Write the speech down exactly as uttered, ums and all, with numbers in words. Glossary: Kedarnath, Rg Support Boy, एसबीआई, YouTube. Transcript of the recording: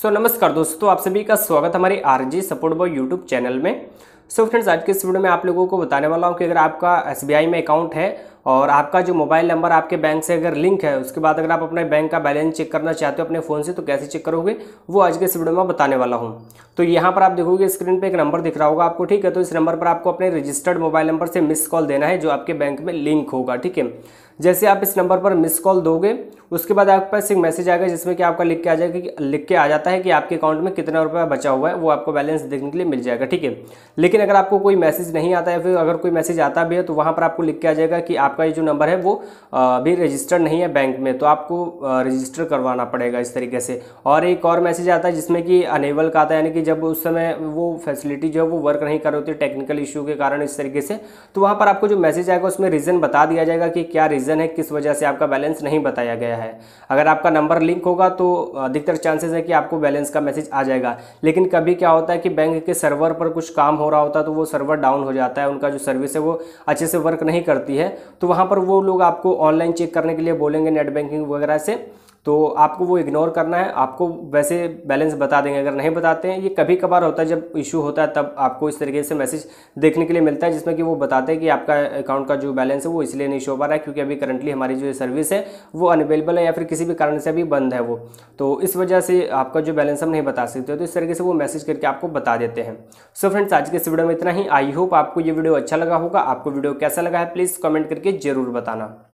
सो so, नमस्कार दोस्तों, आप सभी का स्वागत हमारे RG support boy YouTube channel में। सो so, फ्रेंड्स, आज के इस वीडियो में आप लोगों को बताने वाला हूं कि अगर आपका एसबीआई में अकाउंट है और आपका जो मोबाइल नंबर आपके बैंक से अगर लिंक है, उसके बाद अगर आप अपने बैंक का बैलेंस चेक करना चाहते हो अपने फ़ोन से, तो कैसे चेक करोगे वो आज के इस वीडियो में बताने वाला हूं। तो यहाँ पर आप देखोगे स्क्रीन पर एक नंबर दिख रहा होगा आपको, ठीक है। तो इस नंबर पर आपको अपने रजिस्टर्ड मोबाइल नंबर से मिस कॉल देना है जो आपके बैंक में लिंक होगा, ठीक है। जैसे आप इस नंबर पर मिस कॉल दोगे, उसके बाद आपके पास एक मैसेज आएगा जिसमें कि आपका लिख के आ जाएगा लिख के आ जाता है कि आपके अकाउंट में कितना रुपया बचा हुआ है, वो आपको बैलेंस देखने के लिए मिल जाएगा, ठीक है। लेकिन अगर आपको कोई मैसेज नहीं आता है, फिर अगर कोई मैसेज आता भी है, तो वहाँ पर आपको लिख के आ जाएगा कि आपका ये जो नंबर है वो भी रजिस्टर्ड नहीं है बैंक में, तो आपको रजिस्टर करवाना पड़ेगा इस तरीके से। और एक और मैसेज आता है जिसमें कि अनेबल का आता है, यानी कि जब उस समय वो फैसिलिटी जो है वो वर्क नहीं कर रही होती टेक्निकल इशू के कारण, इस तरीके से। तो वहाँ पर आपको जो मैसेज आएगा उसमें रीज़न बता दिया जाएगा कि क्या रीज़न है, किस वजह से आपका बैलेंस नहीं बताया गया है। अगर आपका नंबर लिंक होगा तो अधिकतर चांसेस है कि आपको बैलेंस का मैसेज आ जाएगा। लेकिन कभी क्या होता है कि बैंक के सर्वर पर कुछ काम हो रहा होता है, तो वो सर्वर डाउन हो जाता है, उनका जो सर्विस है वो अच्छे से वर्क नहीं करती है, तो वहाँ पर वो लोग आपको ऑनलाइन चेक करने के लिए बोलेंगे नेट बैंकिंग वगैरह से, तो आपको वो इग्नोर करना है। आपको वैसे बैलेंस बता देंगे अगर नहीं बताते हैं। ये कभी कभार होता है, जब इशू होता है तब आपको इस तरीके से मैसेज देखने के लिए मिलता है जिसमें कि वो बताते हैं कि आपका अकाउंट का जो बैलेंस है वो इसलिए नहीं शो पा रहा है क्योंकि अभी करंटली हमारी जो सर्विस है वो अनअवेलेबल है या फिर किसी भी कारण से अभी बंद है वो, तो इस वजह से आपका जो बैलेंस हम नहीं बता सकते, तो इस तरीके से वो मैसेज करके आपको बता देते हैं। सो फ्रेंड्स, आज के इस वीडियो में इतना ही। आई होप आपको ये वीडियो अच्छा लगा होगा। आपको वीडियो कैसा लगा है प्लीज़ कमेंट करके ज़रूर बताना।